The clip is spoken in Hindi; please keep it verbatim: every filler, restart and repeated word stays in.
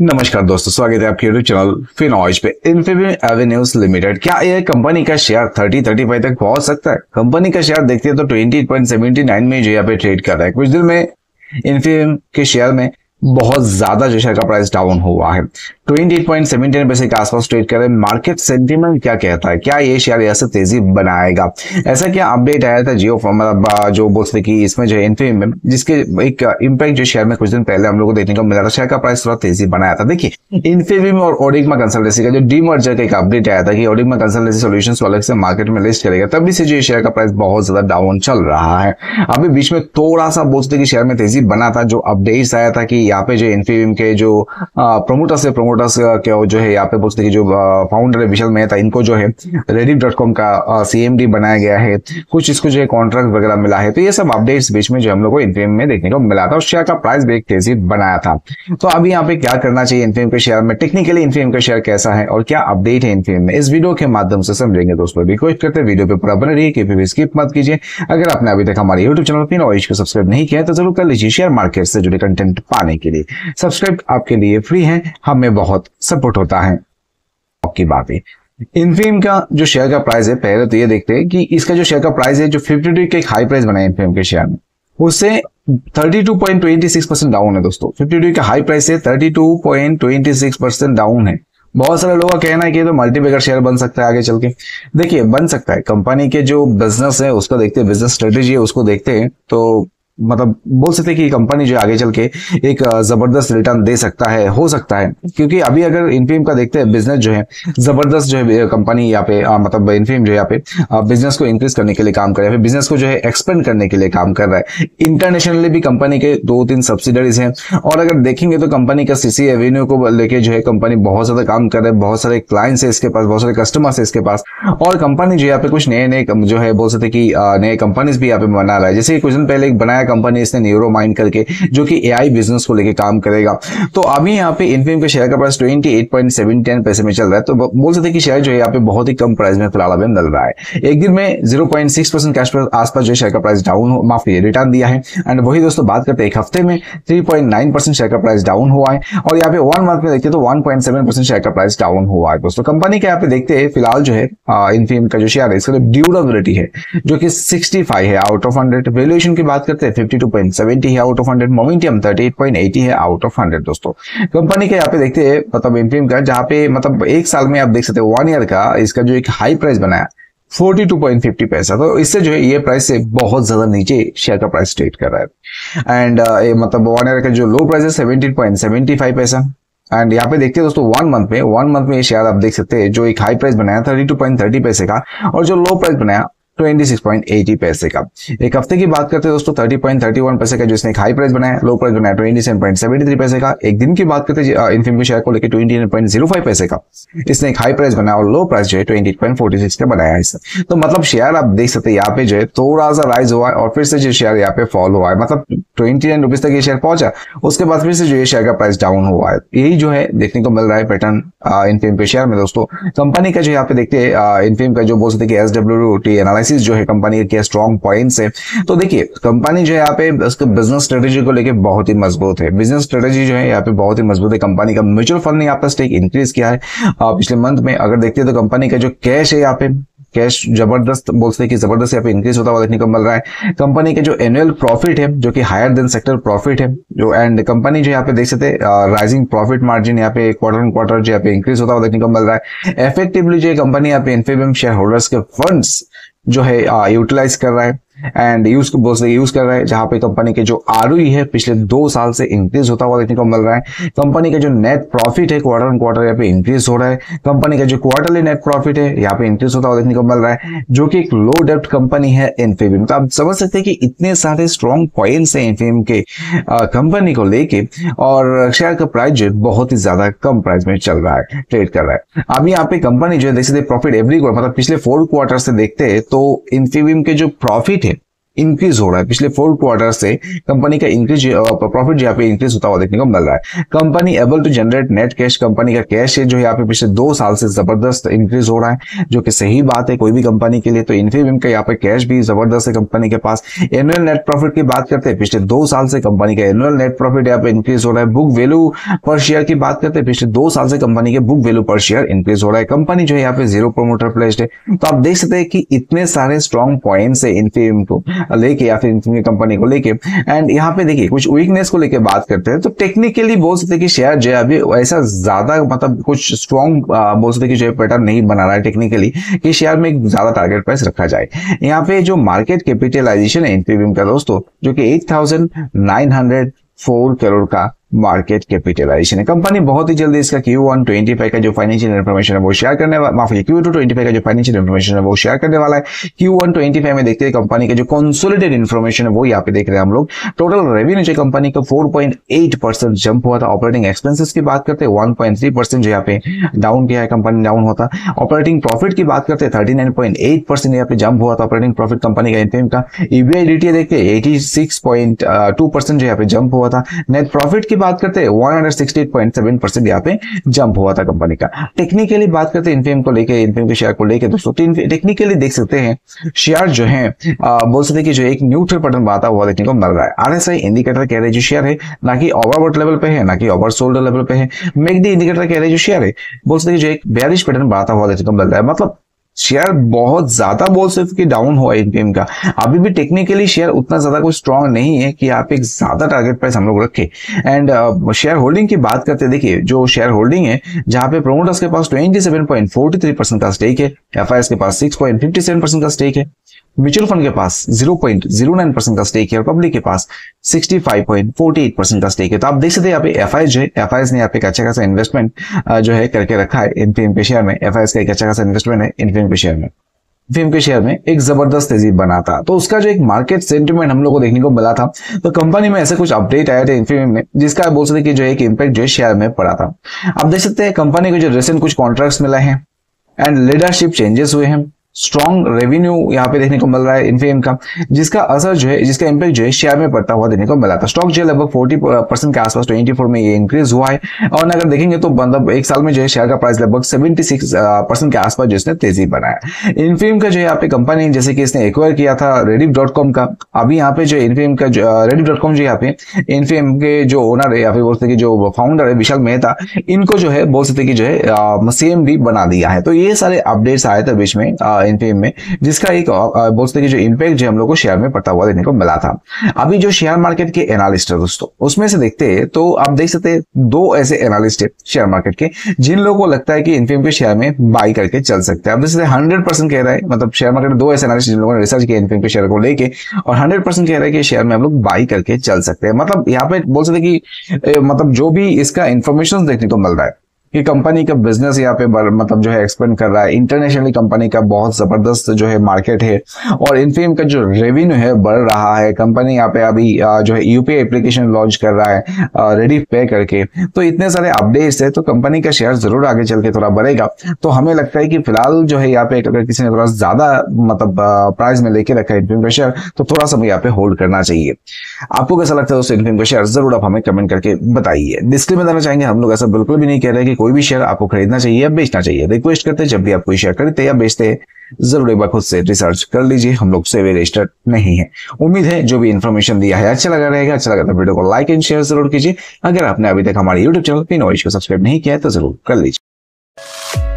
नमस्कार दोस्तों, स्वागत है आपके यूट्यूब चैनल फिनॉयज पे। इन्फीबीम एवेन्यूज लिमिटेड, क्या यह कंपनी का शेयर तीस पैंतीस तक पहुंच सकता है? कंपनी का शेयर देखते हैं तो बीस पॉइंट सात नौ में जो यहाँ पे ट्रेड कर रहा है। कुछ दिन में इन्फीबीम के शेयर में बहुत ज्यादा जो शेयर का प्राइस डाउन हुआ है, अट्ठाईस पॉइंट सत्रह पैसे के आसपास ट्रेड कर रहे हैं। मार्केट सेंटीमेंट क्या कहता है, क्या ये शेयर यहाँ से तेजी बनाएगा? ऐसा क्या अपडेट आया था जियो फार्मा जो बोलते थे कि इसमें जो है इन्फीबीम में, जिसके एक इम्पैक्ट जो शेयर में कुछ दिन पहले हम लोग को देखने को मिला था, शेयर का प्राइस थोड़ा तेजी बनाया था। देखिए, इन्फीबीम और ऑडिकमा कंसल्टेंसी का जो डीमर्जर का एक अपडेट आया था कि ऑडिकमा कंसल्टेंसी सॉल्यूशंस वाले से मार्केट में लिस्ट करेगा, तभी से जो शेयर का प्राइस बहुत ज्यादा डाउन चल रहा है। अभी बीच में थोड़ा सा बोलते कि शेयर में तेजी बना था, जो अपडेट आया था कि यहाँ पे जो इन्फीबीम के जो प्रमोटर से प्रमोटर्स के जो है यहाँ पे बोलते कि जो फाउंडर है विशाल मेहता, इनको जो है रेडी डॉट कॉम का सीएमडी बनाया गया है। कुछ इसको जो है कॉन्ट्रैक्ट वगैरह मिला है। तो ये सब अपडेट्स बीच में जो हम लोग को इन्फीबीम में देखने को मिला था और शेयर का प्राइस भी एक तेजी बनाया था। तो अभी यहाँ पे क्या करना चाहिए इन्फीबीम के शेयर में, टेक्निकली इन्फीबीम का शेयर कैसा है और क्या अपडेट है इन्फीबीम में, इस वीडियो के माध्यम से समझेंगे। दोस्तों रिक्वेस्ट करते हैं वीडियो पे पूरा बने रहिए, कभी भी स्किप मत कीजिए। अगर आपने अभी तक हमारे यूट्यूब चैनल फिनॉयज को सब्सक्राइब नहीं किया है तो जरूर कर लीजिए। शेयर मार्केट से जुड़े कंटेंट पाने के लिए सब्सक्राइब आपके लिए फ्री है, हमें बहुत सपोर्ट होता है आपकी बातें। इन्फीबीम का जो शेयर का प्राइस है, पहले तो ये देखते हैं कि इसका जो शेयर का प्राइस है, जो फिफ्टी टू के हाई प्राइस बना है इन्फीबीम के शेयर में, उससे thirty two point two six percent down है। दोस्तों फिफ्टी टू का हाई प्राइस है, thirty two point two six percent down है। बहुत सारे लोगों का कहना है कि तो मल्टीबैगर शेयर बन सकता है आगे चल के। देखिए बन सकता है, कंपनी के जो बिजनेस है उसको देखते हैं, बिजनेस स्ट्रेटेजी है उसको देखते हैं, तो मतलब बोल सकते हैं कि कंपनी जो आगे चल के एक जबरदस्त रिटर्न दे सकता है, हो सकता है। क्योंकि अभी अगर इन्फीबीम का देखते हैं बिजनेस जो है जबरदस्त जो है कंपनी यहाँ पे आ, मतलब इन्फीबीम जो यहाँ पे बिजनेस को इंक्रीज करने के लिए काम कर रहा है, बिजनेस को जो है एक्सपेंड करने के लिए काम कर रहा है। इंटरनेशनली भी कंपनी के दो तीन सब्सिडरीज हैं और अगर देखेंगे तो कंपनी का सीसी एवेन्यू को लेके जो है कंपनी बहुत ज्यादा काम कर रहा है। बहुत सारे क्लाइंट्स है इसके पास, बहुत सारे कस्टमर्स है इसके पास, और कंपनी जो यहाँ पे कुछ नए नए जो है बोल सकते कि नए कंपनीज भी यहाँ पे बना रहा है। जैसे कुछ दिन पहले एक बनाया कंपनी इसने न्यूरोमाइंड करके, जो कि एआई बिजनेस को लेके काम करेगा। तो अभी यहाँ पे इन्फीबीम के शेयर का प्राइस अट्ठाईस पॉइंट सात शून्य पैसे में चल रहा है। तो बोल सकते हैं कि शेयर जो है यहाँ पे बहुत ही कम प्राइस में फिलहाल अभी मिल रहा है। एक दिन में zero point six percent cash पर आसपास जो शेयर का प्राइस डाउन माफ कीजिए रिटर्न दिया है। एंड वही दोस्तों बात करते हैं, एक हफ्ते में three point nine percent share का प्राइस डाउन हुआ है और यहाँ पे वन मंथ में देखते हैं तो one point seven percent share का प्राइस डाउन हुआ है। दोस्तों कंपनी का यहाँ पे देखते हैं फिलहाल जो है इन्फीबीम का जो शेयर है इसका ड्यूरेबिलिटी है जो कि सिक्सटी फाइव है आउट ऑफ हंड्रेड। वैल्यूएशन की बात करते हैं fifty two point seven zero है out of hundred, momentum thirty eight point eight zero है आउट ऑफ हंड्रेड। दोस्तों कंपनी के यहाँ पे देखते हैं मतलब इन्फीबीम का, जहाँ पे मतलब एक साल में आप देख सकते हो वन ईयर का इसका जो एक हाई प्राइस बनाया बयालीस पॉइंट पचास पैसा, तो इससे जो है ये प्राइस से बहुत ज्यादा नीचे शेयर का प्राइस ट्रेड कर रहा है। एंड uh, मतलब वन ईयर का जो लो प्राइस है सत्रह पॉइंट सात पाँच पैसा। एंड यहाँ पे देखते हैं दोस्तों वन मंथ में वन मंथ में ये शेयर आप देख सकते हैं जो एक हाई प्राइस बनाया बत्तीस पॉइंट तीस पैसे का और जो लो प्राइस बनाया छब्बीस पॉइंट अस्सी पैसे का। एक हफ्ते की बात करते हैं दोस्तों तीस पॉइंट इकतीस पैसे का जो इसने एक हाई प्राइस बनाया, लो प्राइस बनाया सत्ताईस पॉइंट तिहत्तर पैसे का। एक दिन की बात करते हैं इन्फीबीम के शेयर को लेकर उनतीस पॉइंट शून्य पाँच पैसे का इसने एक हाई प्राइस बनाया और लो प्राइस जो है अट्ठाईस पॉइंट छियालीस का बनाया है। तो मतलब शेयर आप देख सकते हैं यहाँ पे जो है थोड़ा सा राइज हुआ है और फिर से जो शेयर यहाँ पे फॉल हुआ है, मतलब ट्वेंटी नाइन रुपीज तक ये शेयर पहुंचा, उसके बाद फिर से जो ये शेयर का प्राइस डाउन हुआ है। यही जो है देखने को मिल रहा है पैटर्न इन्फीबीम के शेयर में। दोस्तों कंपनी का जो यहाँ पे देखते हैं इन्फीबीम का जो बोल सकते हैं एसडब्ल्यूटी एनालिसिस जो है कंपनी के स्ट्रॉन्ग पॉइंट्स है। तो देखिए कंपनी जो है यहाँ पे उसके बिजनेस स्ट्रेटेजी को लेके बहुत ही मजबूत है, बिजनेस स्ट्रेटेजी जो है यहाँ पे बहुत ही मजबूत है। कंपनी का म्यूचुअल फंड ने यहाँ पर स्टेक इंक्रीज किया है पिछले मंथ में। अगर देखते हैं तो कंपनी का जो कैश है यहाँ पे कैश जबरदस्त बोलते हैं कि जबरदस्त यहाँ पे इंक्रीज होता हुआ देखने को मिल रहा है। कंपनी के जो एनुअल प्रॉफिट है जो कि हायर देन सेक्टर प्रॉफिट है जो, एंड कंपनी जो यहाँ पे देख सकते हैं राइजिंग प्रॉफिट मार्जिन यहाँ पे क्वार्टर एंड क्वार्टर जो यहाँ पे इंक्रीज होता हुआ देखने को मिल रहा है। इफेक्टिवली जो कंपनी यहाँ पे इन्फीबीम शेयर होल्डर्स के फंड्स जो है यूटिलाइज कर रहा है एंड यूज बोलते हैं यूज कर रहा है, जहां पे कंपनी के जो आरओई है पिछले दो साल से इंक्रीज होता हुआ देखने को मिल रहा है। कंपनी का जो नेट प्रॉफिट है क्वार्टर ऑन क्वार्टर यहाँ पे इंक्रीज हो रहा है। कंपनी का जो क्वार्टरली नेट प्रॉफिट है यहाँ पे इंक्रीज होता हुआ देखने को मिल रहा है, जो कि एक लो डेप्ट कंपनी है इन्फीबीम। तो आप समझ सकते हैं कि इतने सारे स्ट्रॉन्ग पॉइंट्स है इन्फीबीम के कंपनी को लेके और शेयर का प्राइस जो बहुत ही ज्यादा कम प्राइस में चल रहा है, ट्रेड कर रहा है। अब यहाँ पे कंपनी जो है देख सकते प्रॉफिट एवरी क्वार्टर मतलब पिछले फोर क्वार्टर से देखते हैं तो इन्फीबीम के जो प्रॉफिट इंक्रीज हो रहा है। पिछले फोर क्वार्टर से कंपनी का इंक्रीज प्रॉफिट यहाँ पे इंक्रीज होता हुआ देखने को मिल रहा है। Company able to generate net cash, company का कैश है जो यहाँ पे पिछले दो साल से जबरदस्त इंक्रीज हो रहा है, जो कि सही बात है कोई भी कंपनी के लिए। तो इन्फीबीम का यहाँ पे कैश भी जबरदस्त है कंपनी के पास। एनुअल नेट प्रॉफिट की बात करते हैं, पिछले दो साल से कंपनी का एनुअल नेट प्रॉफिट यहाँ पे इंक्रीज हो रहा है। बुक वैल्यू पर शेयर की बात करते हैं, पिछले दो साल से कंपनी के book value per share increase हो रहा है। कंपनी जो है यहाँ पे जीरो प्रोमोटर प्लेस्ड है। तो आप देख सकते हैं कि इतने सारे स्ट्रॉन्ग पॉइंट्स है इन्फीबीम को लेके या फिर इनकी कंपनी को लेके। एंड यहाँ पे देखिए कुछ वीकनेस को लेके बात करते हैं, तो टेक्निकली बोल सकते हैं कि शेयर जो है अभी ऐसा ज्यादा मतलब कुछ स्ट्रॉन्ग बोल सकते हैं कि जो है पैटर्न नहीं बना रहा है टेक्निकली कि शेयर में ज्यादा टारगेट प्राइस रखा जाए। यहाँ पे जो मार्केट कैपिटलाइजेशन है इन्फीबीम का दोस्तों, जो कि eight thousand nine hundred four crore का मार्केट कैपिटलाइजेशन है। कंपनी बहुत ही जल्दी इसका क्यू वन ट्वेंटी फाइव का जो फाइनेंशियल इन्फॉर्मेशन है वो शेयर करने वाला, माफ कीजिए क्यू टू ट्वेंटी फाइव का जो फाइनेंशियल इन्फॉर्मेशन है वो शेयर करने वाला है। क्यू वन ट्वेंटी फाइव में देखते हैं कंपनी का जो कंसोलिडेटेड इन्फॉर्मेशन है वो यहाँ पे देख रहे हैं हम लोग। टोटल रेवेन्यू जो कंपनी का four point eight percent jump हुआ था। ऑपरेटिंग एक्सपेंसेस की बात करते हैं वन पॉइंट थ्री परसेंट जो यहाँ पे डाउन किया है, कंपनी डाउन होता। ऑपरेटिंग प्रॉफिट की बात करते हैं thirty nine point eight percent यहाँ पे जंप हुआ था ऑपरेटिंग प्रॉफिट कंपनी का इनफीबीम का। ईबीआईडीटी देखते हैं eighty six point two percent जो यहाँ पे जंप हुआ था। नेट प्रॉफिट की बात करते हैं one hundred sixty eight point seven percent यहाँ पे जंप हुआ था कंपनी का। टेक्निकली बात करते हैं इन्फीबीम को लेके, इन्फीबीम के शेयर को लेके दोस्तों, टेक्निकली देख सकते हैं शेयर जो है बोल सकते हैं कि जो एक न्यूट्रल पैटर्न आता हुआ देखने को मिल रहा है। आरएसआई इंडिकेटर कह रहे हैं जो शेयर है ना कि ओवरबॉट लेवल पे है, ना कि ओवरसोल्ड लेवल पे है। मैकडी इंडिकेटर कह रहे हैं जो शेयर है बोल सकते हैं जो एक बेयरिश पैटर्न बनाता हुआ देखने को मिल रहा है। मतलब शेयर बहुत ज्यादा बोल सकते कि डाउन हुआ इनफीबीम का। अभी भी टेक्निकली शेयर उतना ज्यादा कोई स्ट्रांग नहीं है कि आप एक ज्यादा टारगेट प्राइस हम लोग रखे। एंड शेयर होल्डिंग की बात करते हैं, देखिए जो शेयर होल्डिंग है जहां पे प्रोमोटर्स के पास twenty seven point four three percent का स्टेक है, एफआईएस के पास सिक्स पॉइंट फाइव सेवन परसेंट का स्टेक है, म्यूचुअल फंड के पास zero point zero nine percent का स्टेक है और पब्लिक के पास sixty five point four eight percent का स्टेक है। तो आप देख सकते हैं यहाँ पे एफआईएस जो है, एफआईएस ने यहाँ पे एक अच्छा खासा इन्वेस्टमेंट जो है करके रखा है इन्फीबीम के शेयर में। एफआईएस का एक अच्छा खासा इन्वेस्टमेंट है इन्फीबीम के शेयर में। इन्फीबीम के शेयर में एक जबरदस्त तेजी बना था, तो उसका जो एक मार्केट सेंटिमेंट हम लोग को देखने को मिला था। तो कंपनी में ऐसे कुछ अपडेट आया था इन्फीबीम में जिसका बोल सकते कि जो एक इम्पैक्ट जो है शेयर में पड़ा था। आप देख सकते हैं कंपनी को जो रिसेंट कुछ कॉन्ट्रैक्ट्स मिला है एंड लीडरशिप चेंजेस हुए हैं। स्ट्रॉन्ग रेवेन्यू यहाँ पे देखने को मिल रहा है इन्फीबीम का, जिसका असर जो है जिसका इम्पैक्ट जो है शेयर में पड़ता हुआ देखने को मिला था। स्टॉक जो है लगभग फोर्टी परसेंट के आसपास ट्वेंटी फोर में ये इंक्रीज हुआ है। और अगर देखेंगे तो मतलब एक साल में जो है शेयर का प्राइस लगभग सेवेंटी सिक्स परसेंट के आसपास जो इसने तेजी बनाया। इन्फीबीम का जो यहाँ पे कंपनी जैसे कि इसने एक्वायर किया था रेडी डॉट कॉम का। अभी यहाँ पे जो इन्फीबीम का रेडी डॉट कॉम जो यहाँ पे इन्फीबीम के जो ओनर है या फिर बोल सकते जो फाउंडर है विशाल मेहता, इनको जो है बोल सकते कि जो है सीएमडी बना दिया है। तो ये सारे अपडेट्स आए थे बीच में इन्फीबीम में, जिसका एक बोल सकते हैं कि जो इंपैक्ट जो हम लोग को शेयर में पड़ता हुआ देखने को मिला था। अभी जो शेयर मार्केट के एनालिस्ट है दोस्तों, उसमें से देखते हैं तो आप देख सकते हैं दो ऐसे एनालिस्ट है शेयर मार्केट के जिन लोगों को लगता है कि इन्फीबीम के शेयर में बाई करके चल सकते हैं। आप देख सकते हैं हंड्रेड परसेंट कह रहा है, मतलब शेयर मार्केट में दो ऐसे एनालिस्ट जिन लोगों ने रिसर्च किया इन्फीबीम के शेयर को लेके और हंड्रेड परसेंट कह रहा है कि शेयर में हम लोग बाई करके चल सकते हैं। मतलब यहाँ पे बोल सकते कि मतलब जो भी इसका इंफॉर्मेशन देखने को मिल रहा है कि कंपनी का बिजनेस यहाँ पे मतलब जो है एक्सपेंड कर रहा है इंटरनेशनली, कंपनी का बहुत जबरदस्त जो है मार्केट है और इन्फीबीम का जो रेवेन्यू है बढ़ रहा है। कंपनी यहाँ पे अभी जो है यूपीआई एप्लीकेशन लॉन्च कर रहा है रेडी पे करके। तो इतने सारे अपडेट्स है, तो कंपनी का शेयर जरूर आगे चल के थोड़ा बढ़ेगा। तो हमें लगता है कि फिलहाल जो है यहाँ पे अगर किसी ने थोड़ा ज्यादा मतलब प्राइस में लेके रखा है इन्फीबीम का शेयर तो थोड़ा समय यहाँ पे होल्ड करना चाहिए। आपको कैसा लगता है दोस्तों इन्फीबीम का शेयर, जरूर आप हमें कमेंट करके बताइए। डिस्क्लेमर देना चाहेंगे, हम लोग ऐसा बिल्कुल भी नहीं कह रहे कि कोई भी शेयर आपको खरीदना चाहिए या बेचना चाहिए। रिक्वेस्ट करते हैं जब भी आप कोई शेयर खरीदते या बेचते हैं जरूर एक बार खुद से रिसर्च कर लीजिए, हम लोग से रजिस्टर्ड नहीं है। उम्मीद है जो भी इन्फॉर्मेशन दिया है अच्छा लगा रहेगा। अच्छा लगा तो वीडियो को लाइक एंड शेयर जरूर कीजिए। अगर आपने अभी तक हमारे यूट्यूब चैनल फिनोएज को सब्सक्राइब नहीं किया है तो जरूर कर लीजिए।